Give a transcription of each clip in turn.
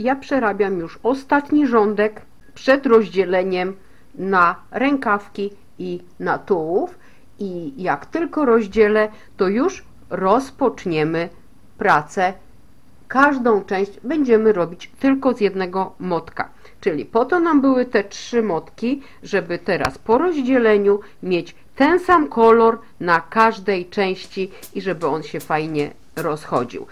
ja przerabiam już ostatni rządek przed rozdzieleniem na rękawki i na tułów i jak tylko rozdzielę, to już rozpoczniemy pracę. Każdą część będziemy robić tylko z jednego motka. Czyli po to nam były te trzy motki, żeby teraz po rozdzieleniu mieć ten sam kolor na każdej części i żeby on się fajnie rozchodził.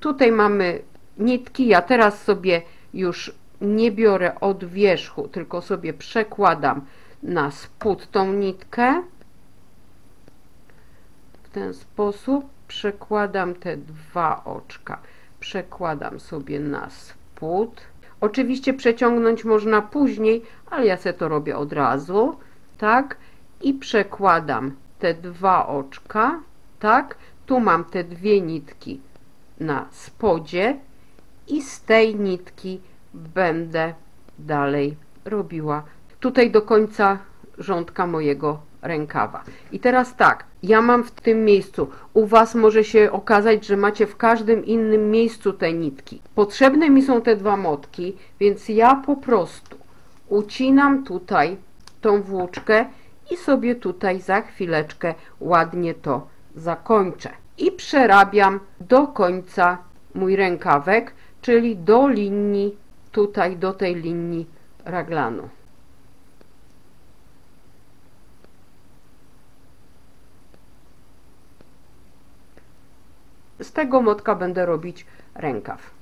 Tutaj mamy nitki, ja teraz sobie już nie biorę od wierzchu, tylko sobie przekładam na spód tą nitkę. W ten sposób przekładam te dwa oczka, przekładam sobie na spód. Oczywiście przeciągnąć można później, ale ja se to robię od razu, tak, i przekładam te dwa oczka, tak, tu mam te dwie nitki na spodzie i z tej nitki będę dalej robiła tutaj do końca rządka mojego rękawa. I teraz tak, ja mam w tym miejscu, u was może się okazać, że macie w każdym innym miejscu te nitki. Potrzebne mi są te dwa motki, więc ja po prostu ucinam tutaj tą włóczkę i sobie tutaj za chwileczkę ładnie to zakończę. I przerabiam do końca mój rękawek, czyli do linii, tutaj do tej linii raglanu. Z tego motka będę robić rękaw.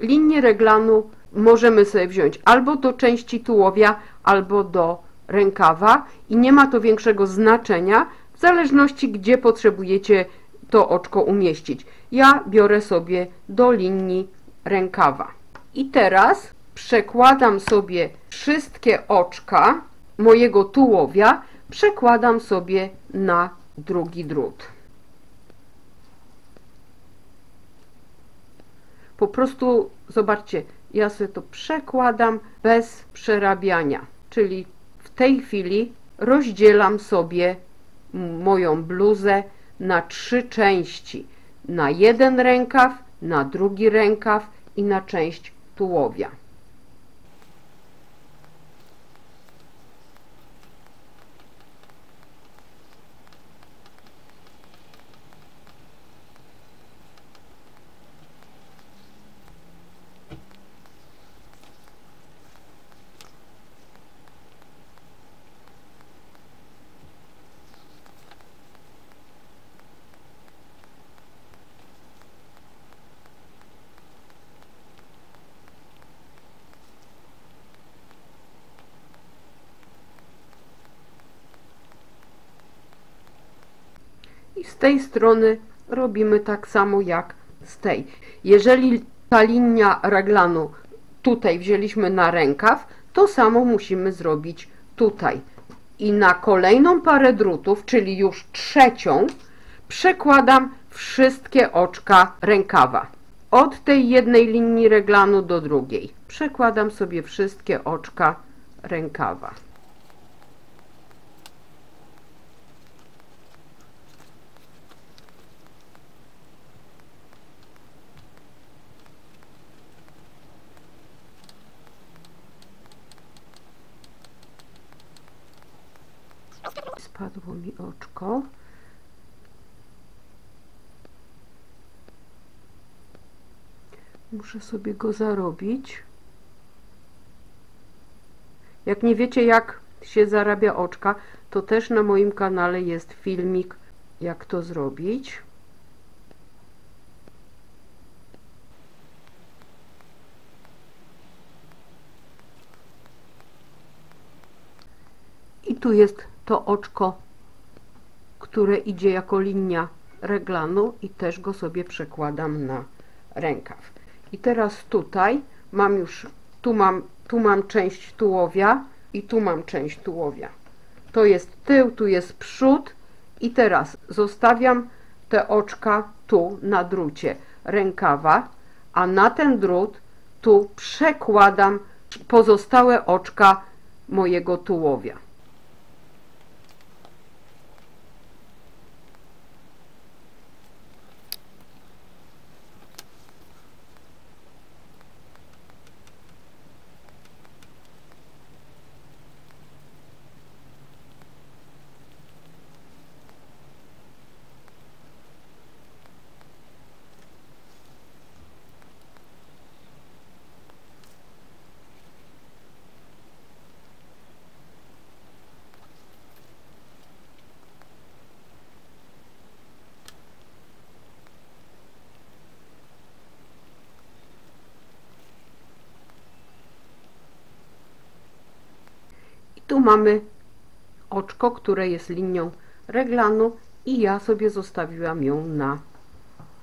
Linię reglanu możemy sobie wziąć albo do części tułowia, albo do rękawa i nie ma to większego znaczenia, w zależności gdzie potrzebujecie to oczko umieścić. Ja biorę sobie do linii rękawa. I teraz przekładam sobie wszystkie oczka mojego tułowia, przekładam sobie na drugi drut. Po prostu, zobaczcie, ja sobie to przekładam bez przerabiania, czyli w tej chwili rozdzielam sobie moją bluzę na trzy części, na jeden rękaw, na drugi rękaw i na część tułowia. Z tej strony robimy tak samo jak z tej. Jeżeli ta linia raglanu tutaj wzięliśmy na rękaw, to samo musimy zrobić tutaj. I na kolejną parę drutów, czyli już trzecią, przekładam wszystkie oczka rękawa. Od tej jednej linii reglanu do drugiej. przekładam sobie wszystkie oczka rękawa. Spadło mi oczko. Muszę sobie go zarobić. Jak nie wiecie, jak się zarabia oczka, to też na moim kanale jest filmik, jak to zrobić. I tu jest to oczko, które idzie jako linia reglanu i też go sobie przekładam na rękaw. I teraz tutaj mam już, tu mam część tułowia i tu mam część tułowia. To jest tył, tu jest przód i teraz zostawiam te oczka tu na drucie rękawa, a na ten drut tu przekładam pozostałe oczka mojego tułowia. Tu mamy oczko, które jest linią reglanu i ja sobie zostawiłam ją na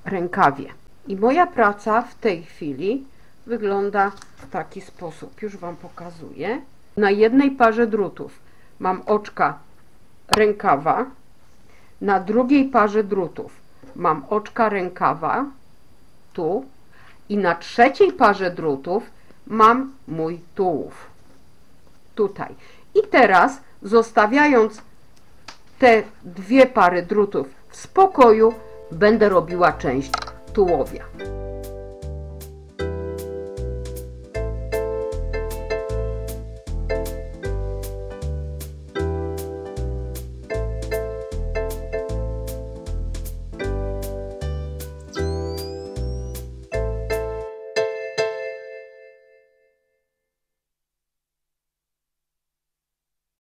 rękawie. I moja praca w tej chwili wygląda w taki sposób. Już Wam pokazuję. Na jednej parze drutów mam oczka rękawa, na drugiej parze drutów mam oczka rękawa, tu, i na trzeciej parze drutów mam mój tułów, tutaj. I teraz, zostawiając te dwie pary drutów w spokoju, będę robiła część tułowia.